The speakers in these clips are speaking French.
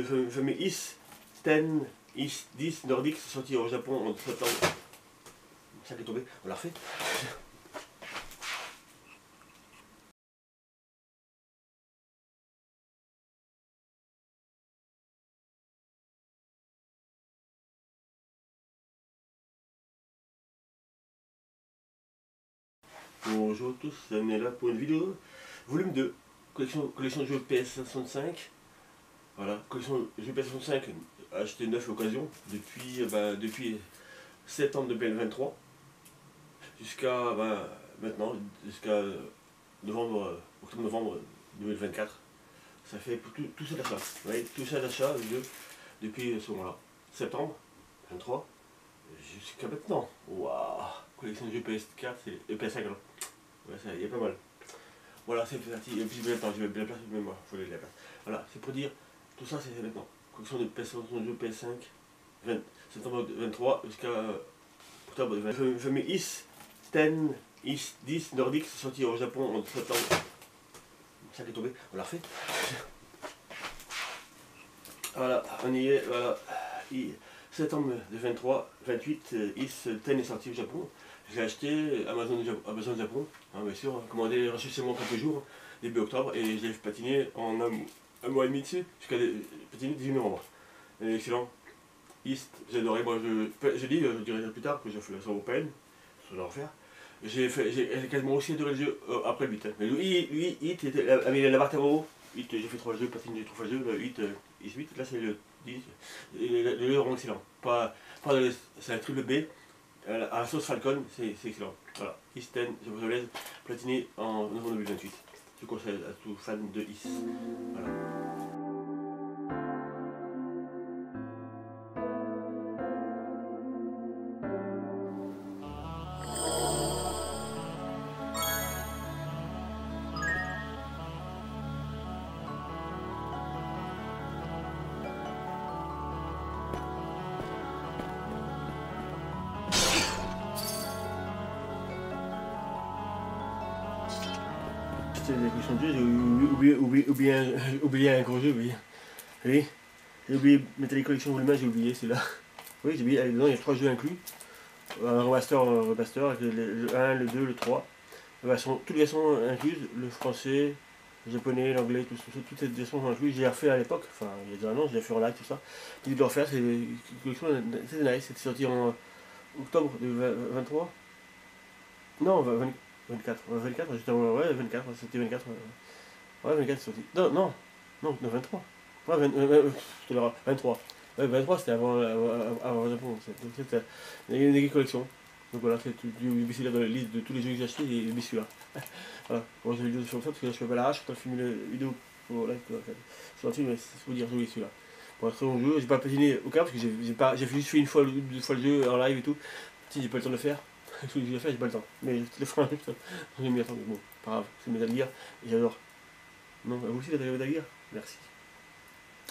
Le fameux IS 10 Nordique sorti au Japon en septembre. Ça qui est tombé, on l'a refait. Bonjour à tous, on est là pour une vidéo volume 2, collection de jeux PS65. Voilà, collection de jeux PS65 acheté 9 occasions depuis septembre 2023 jusqu'à maintenant, jusqu'à octobre-novembre 2024. Ça fait tout ça d'achat, ouais, tout ça d'achat depuis ce moment-là, septembre 23 jusqu'à maintenant. Waouh, collection de jeux PS4 et PS5. Ouais, ça y est pas mal. Voilà, c'est parti. Et puis je vais bien la place, mais moi, il faut aller la place. Voilà, c'est pour dire, tout ça c'est maintenant. Collection de PS5, septembre 23 jusqu'à octobre 20. Le fameux IS 10 Nordique sorti au Japon en septembre. Ça qui est tombé, on l'a refait. Voilà, on y est, voilà. Septembre 23, 28, IS 10 est sorti au Japon. J'ai acheté Amazon Japon, hein, bien sûr, commandé seulement quelques jours, début octobre, et je l'ai patiné en un mois et demi dessus, jusqu'à patiner 18 novembre. Excellent. East, j'ai adoré, moi je dis, je dirai plus tard que j'ai fait la version européenne, ça doit refaire. J'ai quasiment aussi adoré le jeu après le 8. Hein. Mais lui, Hit était la barre Tarot, Hit, j'ai fait 3 jeux, patiné 3 jeux, le Hit, Hit 8, là c'est le 10. Les jeux sont excellents. C'est un triple B. À la sauce Falcon, c'est excellent. Voilà, IS 10, je vous laisse platiner en novembre 2028. Je conseille à tout fan de IS. Voilà. J'ai oublié un gros jeu, oui. J'ai oublié Metal Collection Volume, j'ai oublié celui-là. Oui, j'ai oublié, dedans il y a 3 jeux inclus. Un remaster avec le 1, le 2, le 3. Toutes les versions incluses, le français, le japonais, l'anglais, toutes ces versions sont incluses. J'ai refait à l'époque, enfin il y a déjà un an, j'ai fait en live tout ça. J'ai dû le refaire, c'est une collection, c'est nice, c'était sorti en octobre 2023. Non, 24, j'étais ouais, 24, c'était 24. Ouais, 24 c'est sorti. Non, 23. Ouais, 23. Ouais, 23 c'était avant Japon. C'était une collection. Donc voilà, c'est du BC là dans la liste de tous les jeux que j'ai achetés, et le BC là. Voilà, bon, j'ai une vidéo sur ça parce que là je peux pas l'arrache, je peux filmer la vidéo pour live sur YouTube, mais c'est pour dire oui, celui-là. Pour un très bon jeu, j'ai pas patiné aucun parce que j'ai juste fait une fois ou deux fois le jeu en live et tout. Si j'ai pas le temps de le faire. Tout ce que j'ai fait, j'ai pas le temps. Mais le frein, j'ai mis à temps. Bon, pas grave, c'est Metal Gear et j'adore. Non, vous aussi vous avez Metal Gear ? Merci.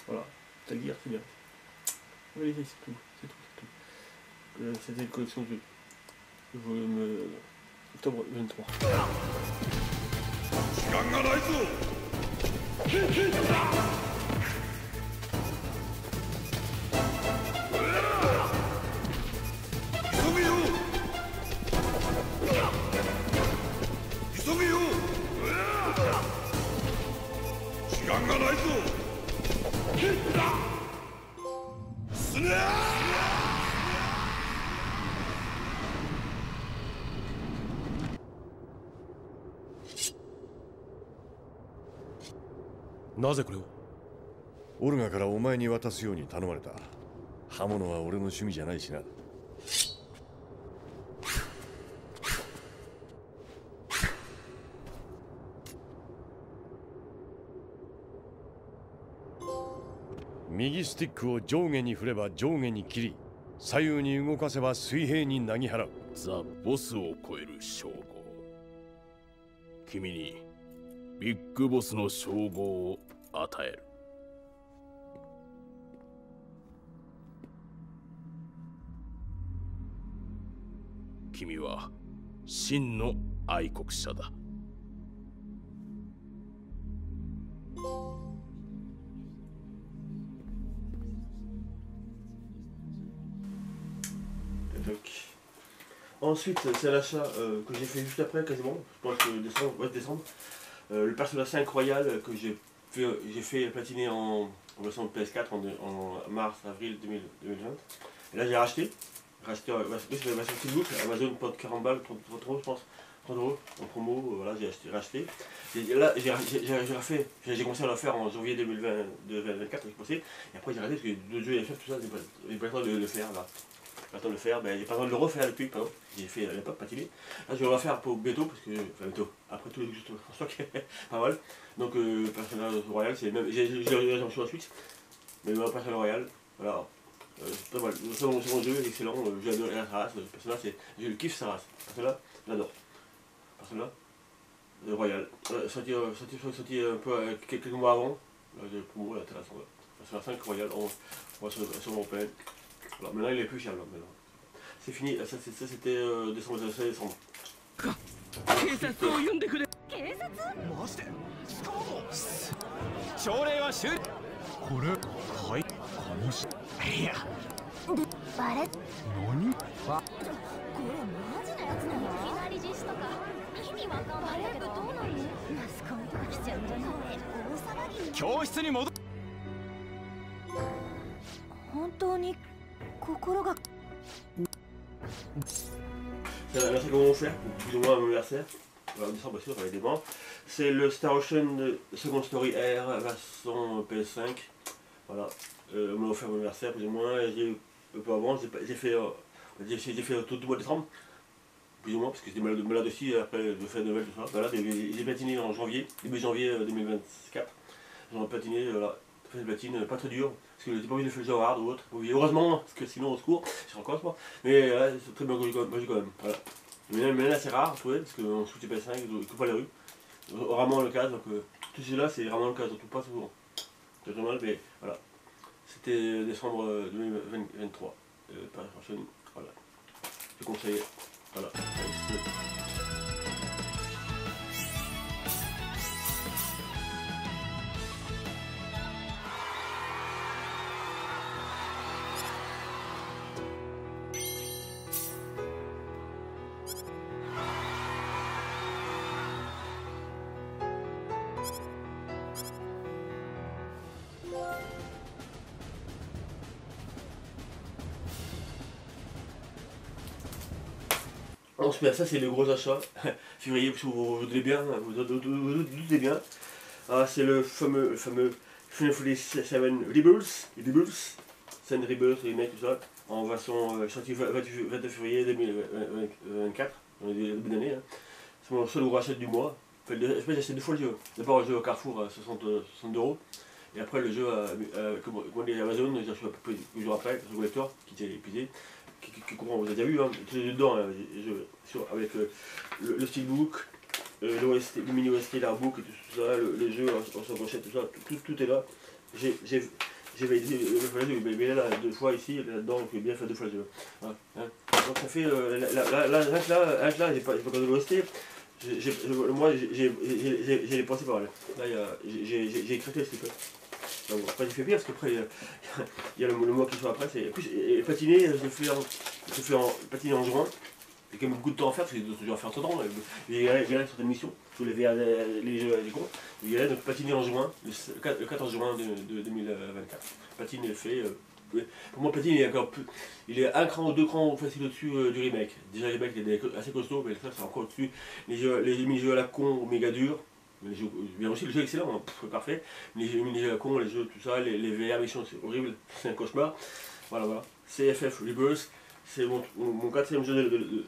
Voilà, Metal Gear, c'est bien. Allez, c'est tout. C'était une collection de volume octobre 23.なぜこれをオルガからお前に渡すように頼まれた。刃物は俺の趣味じゃないしな。右スティックを上下に振れば上下に切り、左右に動かせば水平に投げ払う。ザ・ボスを超える称号。君にビッグボスの称号を与える。君は真の愛国者だ。doc. Ensuite, c'est l'achat que j'ai fait juste après, quasiment, je pense que décembre, ouais, décembre. Le Persona 5 Royal que j'ai fait platiner en version PS4 en mars-avril 2020. Et là j'ai racheté la version Steelbook, Amazon pour 40 balles, 30 euros je pense, 30 euros en promo, voilà j'ai racheté. Et là j'ai commencé à la faire en janvier 2024, j'ai pensé, et après j'ai arrêté parce que le jeu et tout ça, j'ai pas le temps de le faire là. J'ai pas le temps de le faire, ben, j'ai pas le temps de le refaire depuis, pardon, j'ai fait à l'époque patiner. Là je vais le refaire pour bientôt, parce que, enfin bientôt, après tous les jeux je pense que pas mal. Donc Persona Royal, c'est même, j'ai en sur la Switch, mais Persona Royal, voilà. C'est pas mal, c'est mon jeu, excellent, j'adore la race, Persona, je kiffe sa race, Persona, j'adore. Persona, Royal, sorti un peu quelques mois avant, de promo, intéressant, Persona 5 Royal, on va sur mon PN. Alors maintenant il est plus cher là, maintenant. C'est fini, ça c'était décembre, c'est décembre. C'est l'anniversaire de mon frère, plus ou moins mon anniversaire, en décembre bien sûr, avec des bancs. C'est le Star Ocean Second Story R, version PS5. Voilà, on m'a offert mon anniversaire plus ou moins, j'ai un peu avant, j'ai fait tout le mois de décembre, plus ou moins, parce que j'étais malade aussi après de faire de Noël, tout ça. Voilà, j'ai platiné en janvier, début janvier 2024, j'en ai platiné, voilà. Platine pas très dur parce que j'ai pas envie de faire le jeu hard ou autre, heureusement parce que sinon on se court, je rencontre moi, mais c'est très bien connu quand même, voilà. Mais là c'est rare je trouvais parce qu'on se fout des PS5, ils coupent pas les rues, rarement le cas, donc tout cela c'est rarement le cas, surtout pas souvent, c'est très mal, mais voilà, c'était décembre 2023, par personne, voilà, je conseille, voilà. Ensuite, ça c'est le gros achat, février, parce que vous doutez bien, ah, c'est le fameux Final Fantasy 7 Rebirth, les mecs, tout ça, en version 29 février 2024, on est début d'année, hein. C'est mon seul gros achat du mois. Enfin, j'ai acheté deux fois le jeu, d'abord le jeu au Carrefour à 60 euros, et après le jeu à Amazon, j'ai acheté plusieurs jours après, le collector qui était épuisé. Qui comprend, vous avez déjà vu, hein, dedans, hein, avec le steelbook, le mini-OST, l'artbook et tout ça, le jeu, on s'en rachète, tout ça, tout est là. J'ai validé le jeu, là, deux fois ici, là-dedans, j'ai bien fait deux fois le jeu. Hein, hein. Donc ça fait, là, j'ai pas encore de l'OST, moi, j'ai dépensé pas mal. Là, j'ai écrété ce qu'il fait. Donc, après j'ai fait pire parce qu'après il y a le mois qui soit après, c'est plus patiner, je fais patiner en juin, j'ai quand même beaucoup de temps à faire parce que j'ai dû en faire trop de temps, j'ai galéré sur certaines missions, tous les VA, les jeux, les cons, j'ai galéré, donc patiner en juin, le 14 juin de 2024, patine est fait, pour moi patine est encore plus, il est un cran ou deux crans facile au-dessus du remake, déjà le remake est assez costaud, mais ça c'est encore au-dessus, les mini-jeux à la con, méga durs. Les jeux, bien aussi, le jeu est excellent, hein, pff, parfait. Les jeux à con, les jeux, tout ça, les VR, missions, c'est horrible, c'est un cauchemar. Voilà. CFF Rebirth, c'est mon 4ème jeu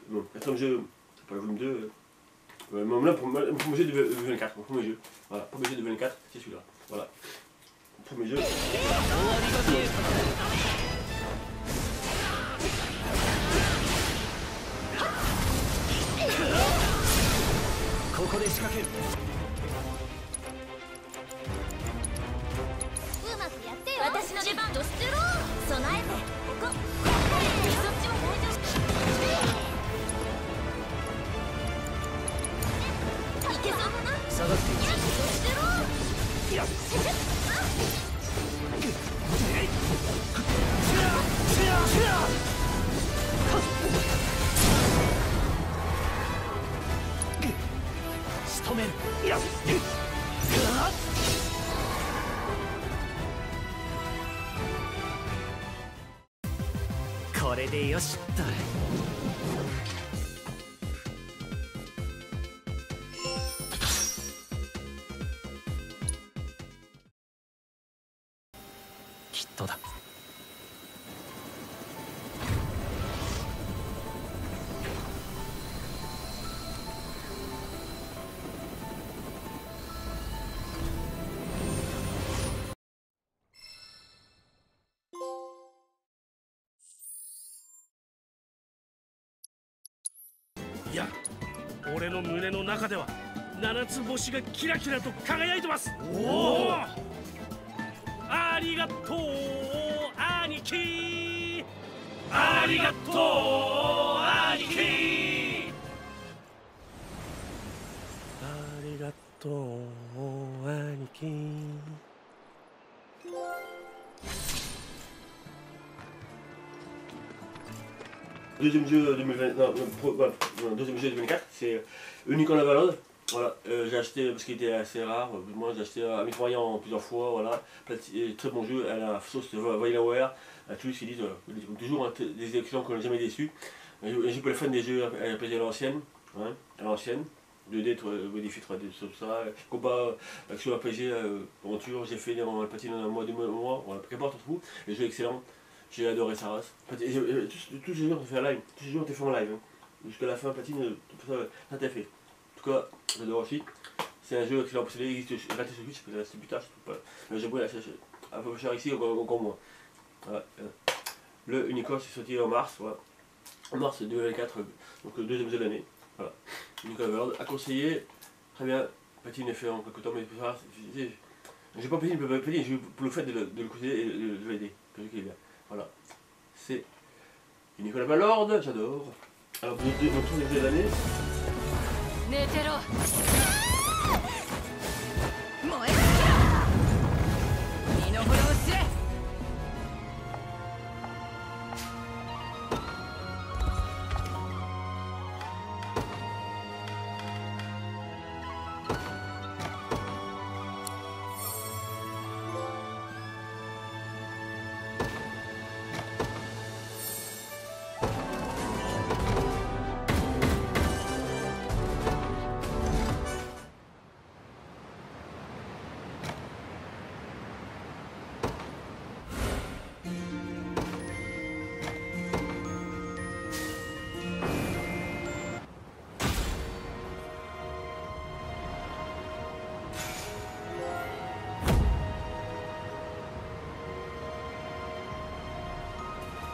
non, 4ème jeu, c'est pas le volume 2. Même là, pour mon premier jeu de 24, mon premier jeu. Voilà, premier jeu de 24, c'est celui-là. Voilà. Mon premier jeu. これでよしっと。きっとだ。いや、俺の胸の中では7つ星がキラキラと輝いてます。おお、ありがとう兄貴、ありがとう兄貴、ありがとう兄貴。 Deuxième jeu 2020, non, deuxième jeu 2004, c'est Unique en Avalode. Voilà, j'ai acheté parce qu'il était assez rare. Moi j'ai acheté à Microyan plusieurs fois. Voilà, très bon jeu à la sauce Vanillaware. À tous qui disent toujours hein, des excellents qu'on n'a jamais déçus. J'ai pas le fan des jeux à plaisir à l'ancienne, hein, à l'ancienne. 2D, modifié 3D, tout ça, combat, action RPG, aventure, j'ai fait dans le patine en un mois, 2 mois, voilà, qu'importe, tout. Les jeux excellents. J'ai adoré sa race. Tous ces jours on fait en live, tous ces jours on fait en live. Jusqu'à la fin platine, ça t'a fait. En tout cas, j'adore aussi. C'est un jeu qui existe raté sur Twitch, c'est plus tard, je trouve pas. Le jeu un peu cher ici, encore moins. Voilà. Le Unicorn s'est sorti en mars, voilà. En mars 2004, donc le deuxième jeu de l'année. Voilà. Unicorn World a conseillé. Très bien, platine est fait en quelques temps, mais tout ça, j'ai pas platine, je vais pour le fait de le conseiller et de l'aider. Le jeu qui est bien. Voilà, c'est Nicolas Ballord, j'adore. Alors, vous êtes autour des jeux de l'année.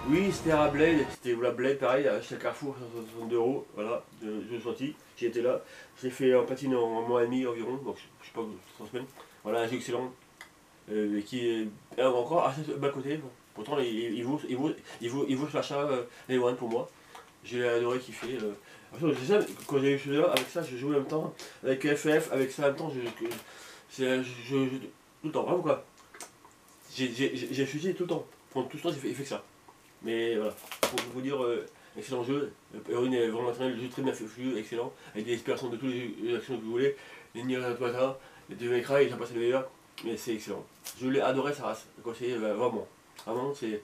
Oui, c'était à Blade, c'était la Blade, pareil, chez Carrefour, 162 €, voilà, de jeu sorti, j'y étais là, j'ai fait en patine en mois et demi environ, donc je sais pas, 3 semaines, voilà, un jeu excellent, qui est encore assez bas côté, pourtant il vaut sur l'achat les One pour moi, j'ai adoré kiffer, quand j'ai eu celui-là, avec ça je jouais en même temps, avec FF, avec ça en même temps, je tout le temps, vraiment quoi, j'ai fusillé tout le temps, pendant tout le temps il fait que ça. Mais voilà, pour vous dire, excellent jeu, Erwin est vraiment très bien, le jeu très bien fait, excellent, avec des inspirations de tous les actions que vous voulez, les Nihon Falcom, les Devil Cry, j'ai passé le meilleur, mais c'est excellent. Je l'ai adoré sa race, conseillé vraiment. Vraiment, c'est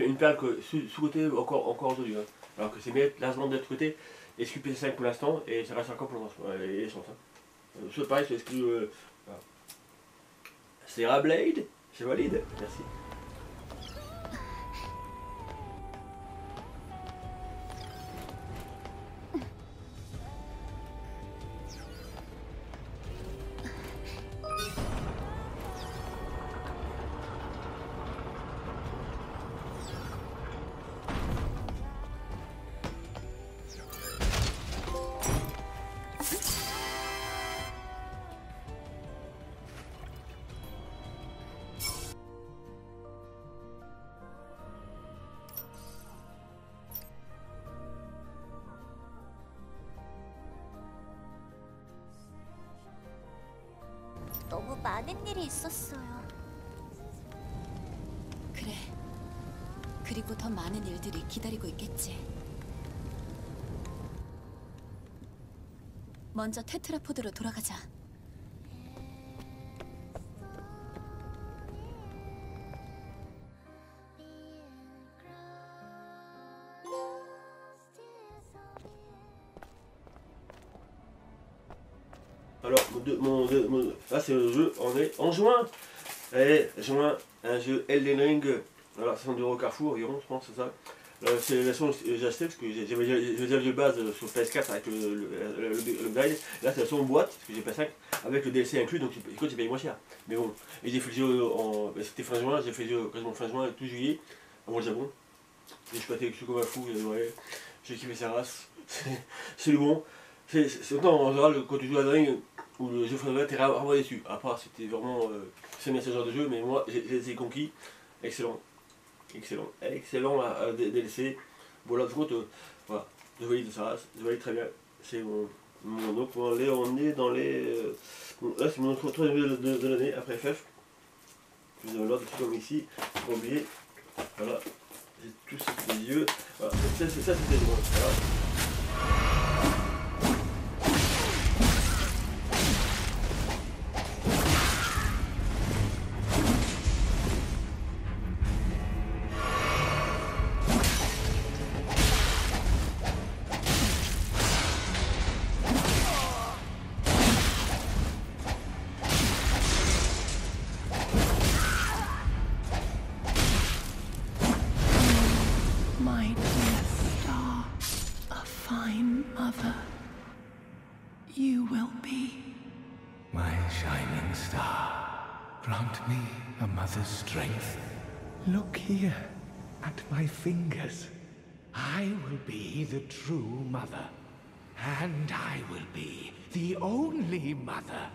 une perle que sous-côté encore aujourd'hui, hein. Alors que c'est mérite largement d'être côté, et SQPC5 pour l'instant, et ça reste encore pour l'instant, et chance. Soit pareil, soit exclu. Voilà. C'est Rablade, c'est valide, merci. 너무 많은 일이 있었어요. 그래. 그리고 더 많은 일들이 기다리고 있겠지. 먼저 테트라포드로 돌아가자. Alors, là, c'est le jeu, on est en juin. Et juin, un jeu Elden Ring. Voilà, 60 € Carrefour, environ, je pense, c'est ça. C'est la version que j'ai achetée, parce que j'avais déjà de base sur PS4 avec le guide. Là, c'est la version boîte, parce que j'ai PS5, avec le DLC inclus, donc écoute, j'ai payé moins cher. Mais bon, et j'ai fait le jeu en. C'était fin juin, j'ai fait le jeu quasiment fin juin, tout juillet, avant le Japon. Je suis passé, je suis comme un fou, j'ai adoré, j'ai kiffé sa race, c'est le bon. C'est autant en général, quand tu joues à Elden Ring, où le jeu Final Fantasy, t'es rarement déçu. À part, c'était vraiment. C'est bien ce genre de jeu, mais moi, j'ai conquis. Excellent. Excellent, excellent à DLC. Voilà, par contre, voilà, je valide sa race, je valide très bien. C'est mon. Donc, on est dans les. Là, c'est mon troisième jeu de l'année après FF. Je vous donne l'ordre, comme ici, pour oublier. Voilà, j'ai tous les yeux. Voilà, ça, c'était drôle. Voilà. Fingers, I will be the true mother, and I will be the only mother.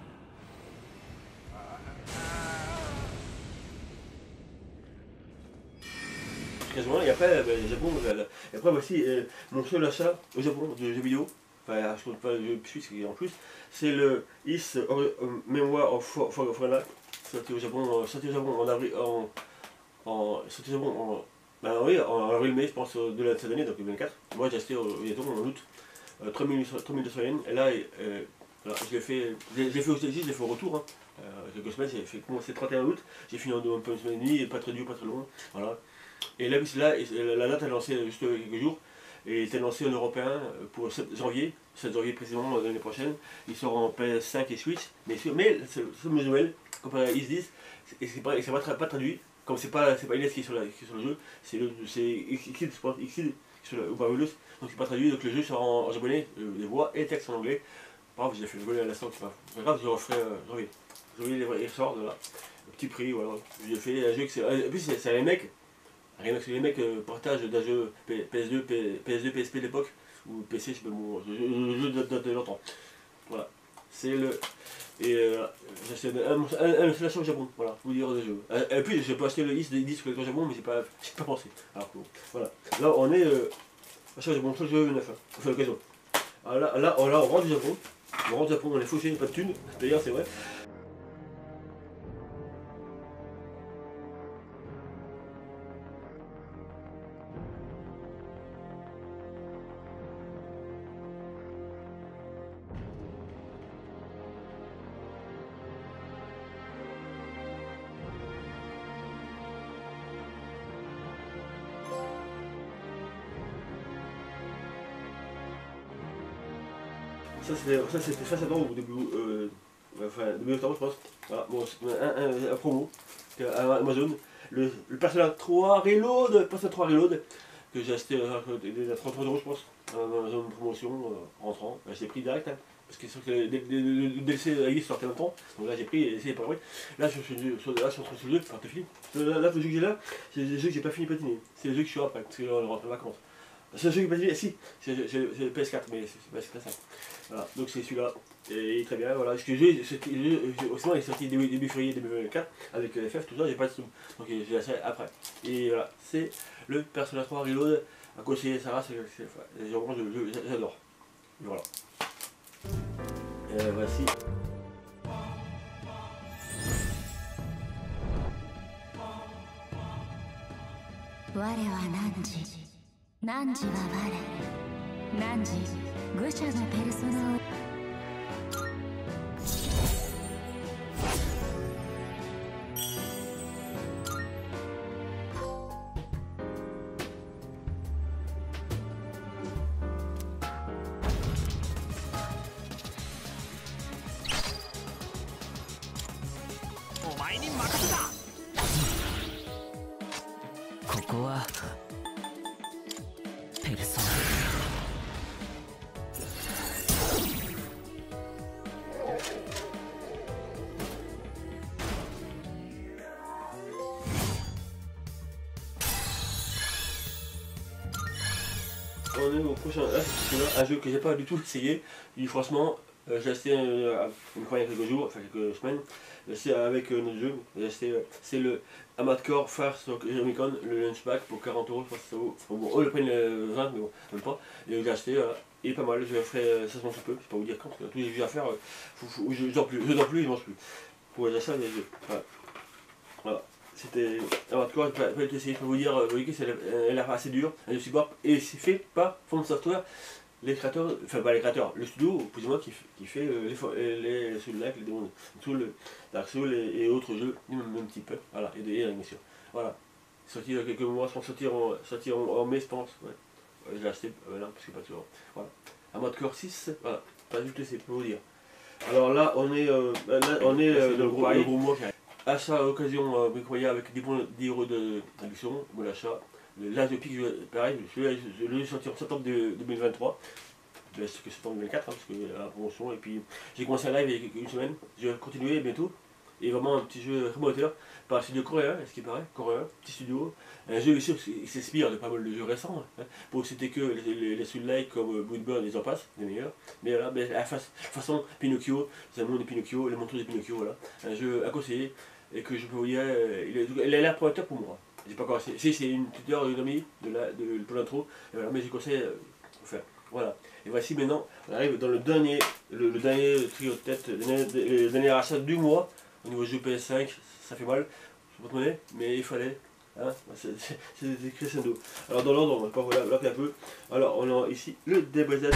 Et après, ben, Japon, et après voici mon seul achat au Japon de jeux vidéo, enfin je ne compte pas le jeu suisse en plus, c'est le IS Memoir of Royal, sorti au Japon en avril, sorti au Japon en ben oui, en avril-mai, je pense, de cette année, donc 2024. Moi, j'ai acheté au Japon en août 3200 yens. Et là, je l'ai fait au States, je l'ai fait au retour. Hein. Quelques semaines, j'ai fait commencer le 31 août. J'ai fini en un peu une semaine et demie, pas très dur, pas très long. Voilà. Et là, la date, elle est lancée juste quelques jours. Et elle est lancée en européen pour 7 janvier précisément l'année prochaine. Il sort en PS5 et Switch. Mais c'est le Noël, comparé à IS 10, et c'est pas traduit. Comme c'est pas Inès qui est sur le jeu, c'est Xid, je pense, Xid, ou Babylus, donc c'est pas traduit, donc le jeu sera en japonais, les voix et les textes en anglais. Par exemple, j'ai fait le volet à l'instant, c'est pas grave, je le referai, il ressort de là, petit prix, voilà, j'ai fait un jeu que c'est, en plus c'est les mecs partagent d'un jeu PS2, PSP de l'époque, ou PC, je sais pas, bon, le jeu date de longtemps, voilà, c'est le... Et j'ai acheté un seul achat au Japon, voilà, pour vous dire des jeux. Et puis j'ai pas acheté le IS 10 au Japon, mais j'ai pas pensé. Alors bon, voilà. Là on est achat au Japon, seul jeu 9, enfin l'occasion. Là on rentre du Japon, on est fauché, pas de thunes, d'ailleurs c'est vrai. Ça c'était face à toi au début, enfin début octobre je pense, voilà, bon, un promo à Amazon, le Persona 3 Reload, que j'ai acheté à 33 € je pense, dans la zone de promotion rentrant, j'ai pris direct, hein, parce que c'est sûr que le DLC de la liste sortait longtemps, donc là j'ai pris et essayé par le bruit, là je suis sur le jeu, enfin t'es fini, là le jeu que j'ai là, c'est le jeu que j'ai pas fini de patiner, c'est le jeu que je suis après, parce que on rentre en vacances. C'est le jeu qui m'a dit, si, c'est le PS4, mais c'est pas ça. Voilà, donc c'est celui-là, et très bien, voilà. Sinon, il est sorti début février 2024, avec FF, tout ça, j'ai pas de sous. Donc j'ai acheté après. Et voilà, c'est le Persona 3 Reload, à conseiller Sarah, c'est vraiment le jeu, j'adore. Voilà. Et voici. Nanji wa ware. Nanji, Gusha no persona o... On est au prochain un jeu que j'ai pas du tout essayé. Et franchement, j'ai acheté une fois il y a quelques jours, enfin quelques semaines, c'est avec notre jeu, j'ai acheté, c'est le Armored Core 6, le lunch pack pour 40 €, je pense que ça vaut. Bon, on le prenne 20, mais bon, même pas. Et j'ai acheté, et pas mal, je le ferai ça un peu, je peux pas vous dire quand, parce que tous les jeux à faire, je dors plus, je mange plus. Pour les achats, les jeux. Voilà. Voilà. C'était Armored Core, je peux essayer, je peux vous dire, elle a assez dur, elle est super, et c'est fait par FromSoftware. Les créateurs, enfin pas les créateurs, le studio plus ou moins qui fait les Souls Like, les Demons, tout le Dark Souls et autres jeux du même type, voilà, et des bien sûr. Voilà. Sorti il y a quelques mois, sans sortir en mai je pense, ouais. Je l'ai acheté, là, parce que pas toujours. Voilà. Armored Core 6, voilà, pas du tout c'est pour vous dire. Alors là on est le gros mois. Achat à occasion incroyable avec 10 € de réduction, bon l'achat. Lies of P, pareil, je l'ai sorti en septembre 2023, que septembre 2024, hein, parce que la promotion, et puis j'ai commencé un live il y a une semaine, je vais continuer bientôt, et vraiment un petit jeu très moteur, par un studio coréen, ce qui paraît, coréen, petit studio, un jeu sûr qui s'inspire de pas mal de jeux récents, hein, pour citer que les Soul-like comme Bloodborne, ils en passent, les meilleurs, mais voilà, mais la façon Pinocchio, c'est un monde de Pinocchio, les montres de Pinocchio, voilà, un jeu à conseiller, et que je peux vous dire, il a l'air prometteur pour moi. J'ai pas encore. Si c'est une petite heure, une amie pour l'intro, voilà, mais j'ai conseillé faire. Voilà. Et voici maintenant, on arrive dans le dernier trio de tête, le dernier achat du mois. Au niveau jeu PS5, ça fait mal, je me tenais, mais il fallait. Hein, c'est des crescendo. Alors dans l'ordre, on va pas vous l'appeler un peu. Alors on a ici le DBZ.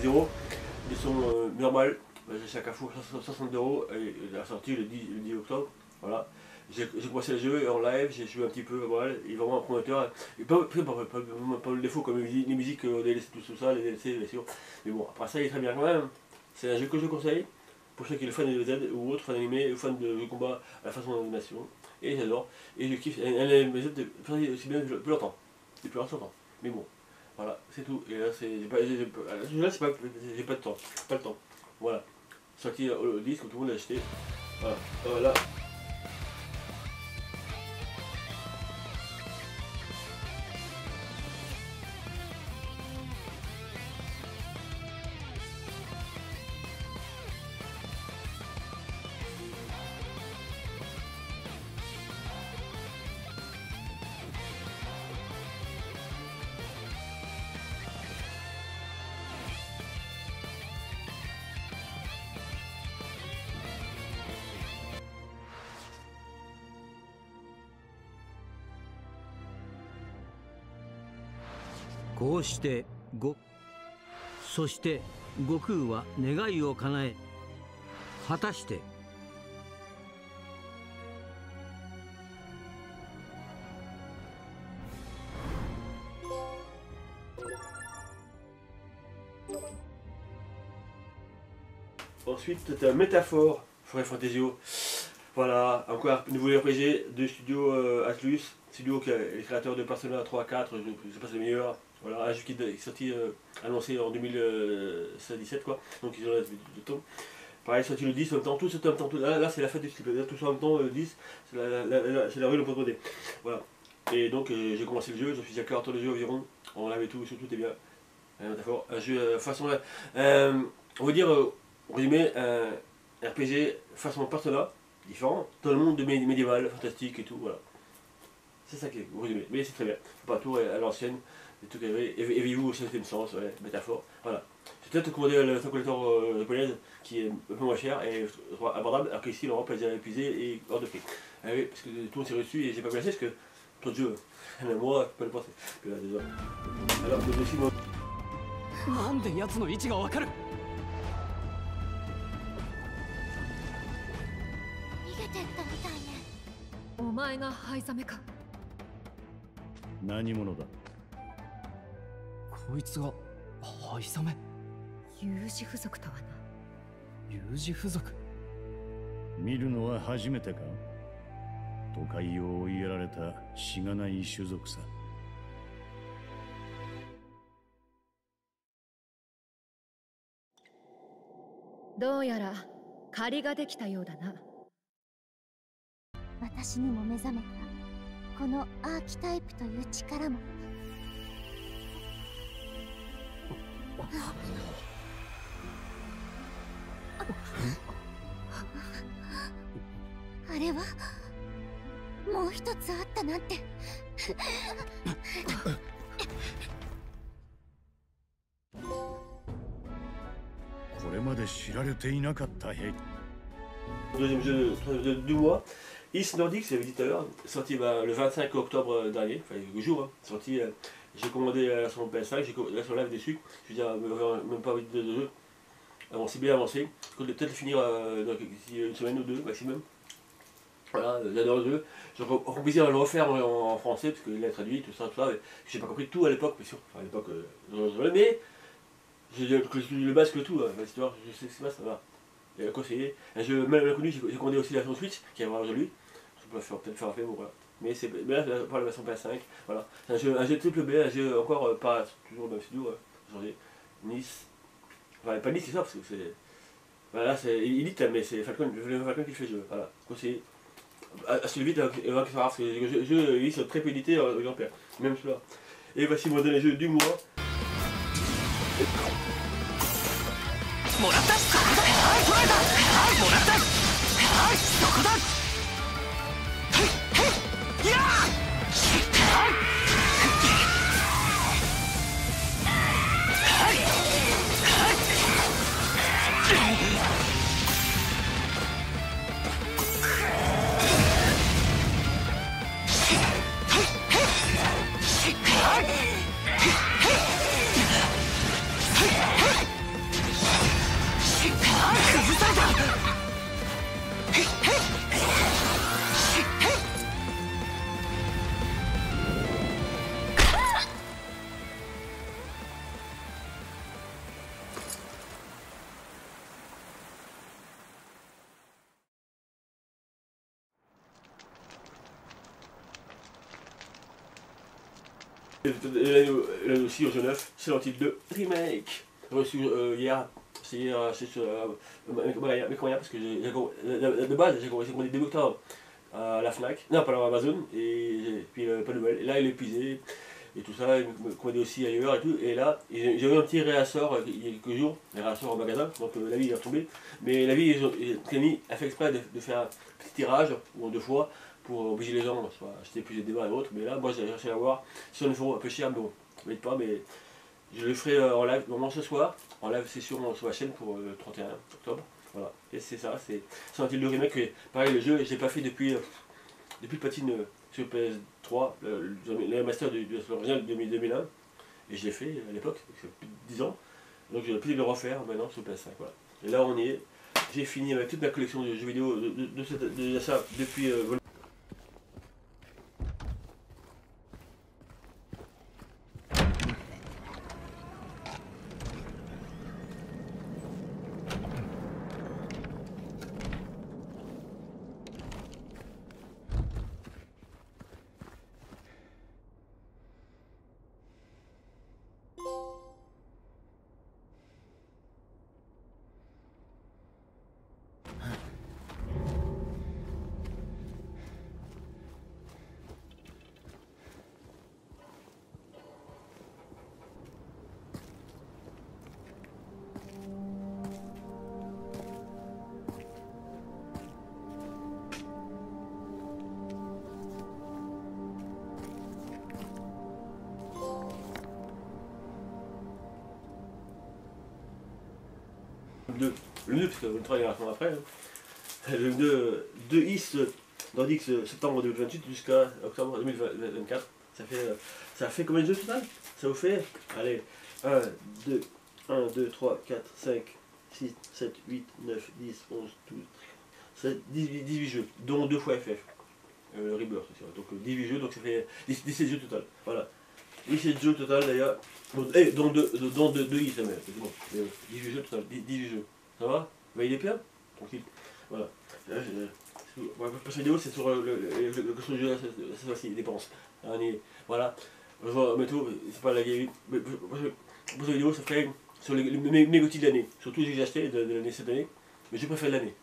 ZERO, ils sont normales, j'ai acheté à Carrefour 60 € et la sortie le 10 octobre, voilà. J'ai commencé le jeu en live, j'ai joué un petit peu, voilà, il est vraiment un prometteur, et pas le défaut comme les musiques, tout ça, les DLC bien sûr, mais bon, après ça il est très bien quand même, c'est un jeu que je conseille, pour ceux qui sont fans de Z ou autres, fans animés, fans de jeux combat à la façon d'animation, et j'adore, et je kiffe, elle aussi bien depuis longtemps, mais bon. Voilà, c'est tout. Et là, j'ai pas de temps. Voilà. Sorti au disque, tout le monde l'a acheté. Voilà. Voilà.こうして5そして悟空は願いを叶え果たしてensuite c'était un Metaphor ReFantazio. Voilà, encore un nouveau RPG de studio Atlus, studio qui est les créateurs de Persona 3, 4, je sais pas si c'est le meilleur. Voilà, un jeu qui est sorti, annoncé en 2017 quoi, donc ils ont laissé du temps. Pareil, sorti le 10 en même temps, tout ce temps, là c'est la fête du slip, tout ça en même temps, le 10, c'est la rue le vendredi. Voilà, et donc j'ai commencé le jeu, je suis à 40 heures de jeu environ, on l'avait tout, surtout était bien. Metaphor, façon, on va dire, résumé, RPG façon Persona, différent, dans le monde de médiéval, fantastique et tout, voilà. C'est ça qui est résumé, mais c'est très bien, faut pas tout à l'ancienne, et tout éveillez-vous au 7ème sens, ouais, Métaphore, voilà. C'est peut-être commander la collector japonaise qui est un peu moins chère et abordable, alors qu'ici l'Europe est déjà épuisée et hors de prix. Ah oui, parce que tout le monde s'est reçu et j'ai pas placé parce que trop de jeux, même moi, je peux le penser. Alors, le dossier, moi.どうやら借りができたようだな。私にも目覚めたこのアーキタイプという力も。あれはもう一つあったなんて。Deuxième jeu du mois, IS Nordique, c'est tout à l'heure, sorti le 25 octobre dernier, enfin le jour, hein, sorti, j'ai commandé sur mon PS5, là sur live dessus, je veux dire, même pas de jeu, avancé, bien avancé, peut-être finir dans une semaine ou deux maximum. Voilà, j'adore le jeu, j'ai encore plaisir à le refaire en français, parce qu'il l'a traduit, tout ça, mais j'ai pas compris tout à l'époque, bien sûr, enfin à l'époque, mais... J'ai le basque tout, hein. Histoire, je sais ce qui se passe, ça va. Et conseiller. Un jeu mal inconnu, j'ai commandé aussi la version Switch, qui arrivera aujourd'hui. Je peux peut-être faire un film, voilà. Mais c'est là, par la version PS5, voilà. C'est un jeu triple B, un jeu encore pas toujours le même studio, aujourd'hui. Nice. Enfin, pas Nice, c'est ça, parce que c'est. Voilà, c'est Elite, mais c'est Falcon qui fait le jeu, voilà. Conseiller. Assez vite, et voir que ça va, parce que les jeux, ils sont très peu édités exemplaires. Même ceux-là. Et voici mon dernier jeu du mois. Là aussi, au jeu 9, c'est l'antique 2 Remake. Reçu hier, c'est hier, c'est sur. Mais comment hier, parce que de base, j'ai commencé à commander début octobre à la Fnac, non, pas à Amazon, et puis pas de nouvelle. Et là, il est épuisé, et tout ça, il me commandait aussi ailleurs et tout. Et là, j'ai eu un petit réassort il y a quelques jours, un réassort en magasin, donc la vie est retombée. Mais la vie, Clémy a fait exprès de faire un petit tirage, ou en deux fois, pour obliger les gens, soit acheter plus de débats et autres, mais là, moi j'ai cherché à voir, c'est un euro un peu cher, mais bon, ne pas, mais je le ferai en live, normalement ce soir, en live session sur ma chaîne pour le 31 octobre, voilà, et c'est ça, c'est un titre de remake, que, pareil, le jeu, j'ai pas fait depuis le patine sur PS3, le master de l'original de 2001, et je l'ai fait à l'époque, c'est plus de 10 ans, donc j'ai le plaisir de le refaire maintenant sur PS5, voilà, et là on y est, j'ai fini avec toute ma collection de jeux vidéo de ça depuis... 2, le 2, parce que le 3 est vachement après, hein. Le 2, IS Nordique septembre 2028 jusqu'à octobre 2024. Ça fait combien de jeux au final? Ça vous fait, allez, 1, 2, 3, 4, 5, 6, 7, 8, 9, 10, 11, 12, 13, 17, 18 jeux, dont 2 fois FF. Le Rebirth aussi, donc 18 jeux, donc ça fait 17 jeux total, voilà. 17 jeux total d'ailleurs, dont 2 i, ça met, c'est bon, 18 jeux total, 18 jeux, ça va? Bah il est bien, tranquille, voilà. La prochaine vidéo c'est sur le cochon de jeu, cette fois-ci, dépenses. Voilà, je vois, mais tout, c'est pas la vieille, mais prochaine vidéo ça ferait sur mes goûtis de l'année, sur tous les jeux que j'ai achetés de l'année cette année, mais je préfère l'année.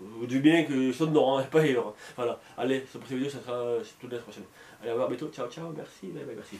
Vous dites bien que je suis dedans, hein, pas ailleurs. Hein. Voilà, allez, sur cette vidéo, ça sera toute la prochaine. Allez, au revoir, bientôt, ciao, ciao, merci, bye bye, merci.